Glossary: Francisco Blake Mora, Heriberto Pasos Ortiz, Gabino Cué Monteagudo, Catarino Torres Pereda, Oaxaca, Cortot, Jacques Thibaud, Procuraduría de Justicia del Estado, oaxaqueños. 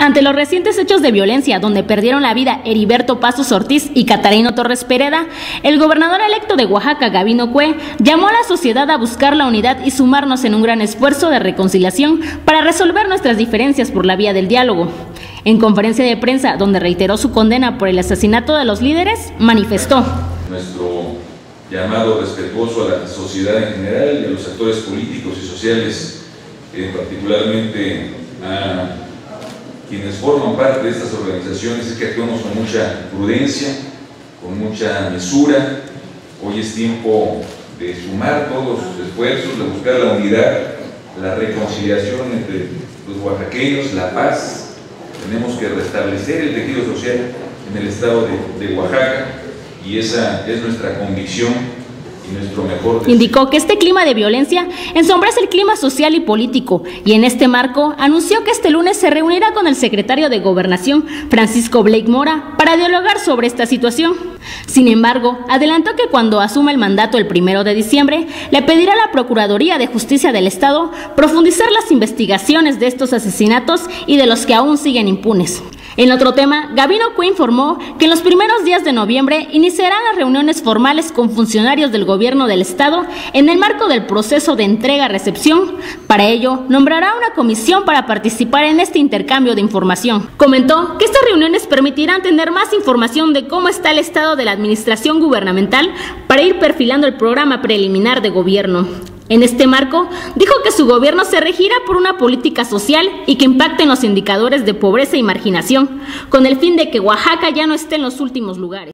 Ante los recientes hechos de violencia donde perdieron la vida Heriberto Pasos Ortiz y Catarino Torres Pereda, el gobernador electo de Oaxaca, Gabino Cué, llamó a la sociedad a buscar la unidad y sumarnos en un gran esfuerzo de reconciliación para resolver nuestras diferencias por la vía del diálogo. En conferencia de prensa, donde reiteró su condena por el asesinato de los líderes, manifestó: nuestro llamado respetuoso a la sociedad en general y a los actores políticos y sociales, particularmente a quienes forman parte de estas organizaciones, es que actuemos con mucha prudencia, con mucha mesura. Hoy es tiempo de sumar todos los esfuerzos, de buscar la unidad, la reconciliación entre los oaxaqueños, la paz. Tenemos que restablecer el tejido social en el estado de Oaxaca, y esa es nuestra convicción. Indicó que este clima de violencia ensombrece el clima social y político, y en este marco anunció que este lunes se reunirá con el secretario de Gobernación, Francisco Blake Mora, para dialogar sobre esta situación. Sin embargo, adelantó que cuando asuma el mandato el 1 de diciembre, le pedirá a la Procuraduría de Justicia del Estado profundizar las investigaciones de estos asesinatos y de los que aún siguen impunes. En otro tema, Gabino Cué informó que en los primeros días de noviembre iniciarán las reuniones formales con funcionarios del Gobierno del Estado en el marco del proceso de entrega-recepción. Para ello, nombrará una comisión para participar en este intercambio de información. Comentó que estas reuniones permitirán tener más información de cómo está el estado de la administración gubernamental para ir perfilando el programa preliminar de gobierno. En este marco, dijo que su gobierno se regirá por una política social y que impacte en los indicadores de pobreza y marginación, con el fin de que Oaxaca ya no esté en los últimos lugares.